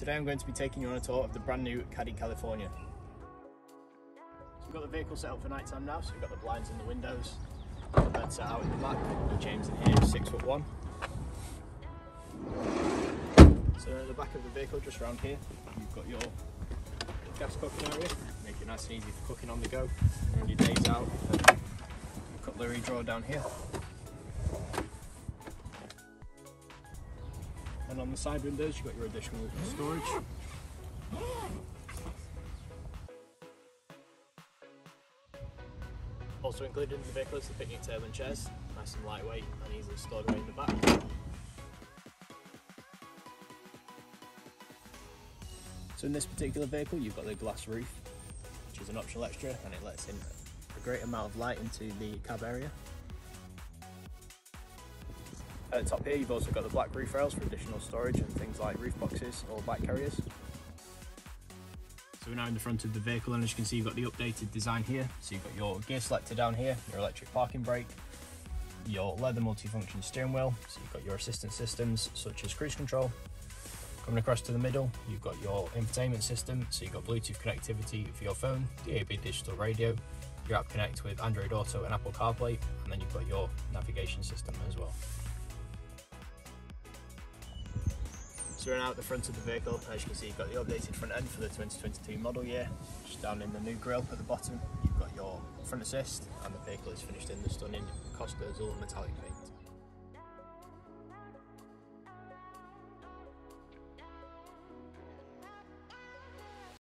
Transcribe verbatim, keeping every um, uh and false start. Today I'm going to be taking you on a tour of the brand new Caddy California. So we've got the vehicle set up for night time now, so we've got the blinds and the windows. The bed set out in the back, with James in here, six foot one. So at the back of the vehicle, just around here, you've got your gas cooking area. Make it nice and easy for cooking on the go. And your days out, a cutlery drawer down here. And on the side windows, you've got your additional storage. Also included in the vehicle is the picnic table and chairs, nice and lightweight and easily stored away in the back. So in this particular vehicle, you've got the glass roof, which is an optional extra, and it lets in a great amount of light into the cab area. At the top here, you've also got the black roof rails for additional storage and things like roof boxes or bike carriers. So we're now in the front of the vehicle, and as you can see, you've got the updated design here. So you've got your gear selector down here, your electric parking brake, your leather multifunction steering wheel. So you've got your assistance systems such as cruise control. Coming across to the middle, you've got your infotainment system. So you've got Bluetooth connectivity for your phone, D A B digital radio, your app connect with Android Auto and Apple CarPlay, and then you've got your navigation system as well. So we're now at the front of the vehicle. As you can see, you've got the updated front end for the twenty twenty-two model year. Just down in the new grille at the bottom, you've got your front assist, and the vehicle is finished in the stunning Costa Azul metallic paint.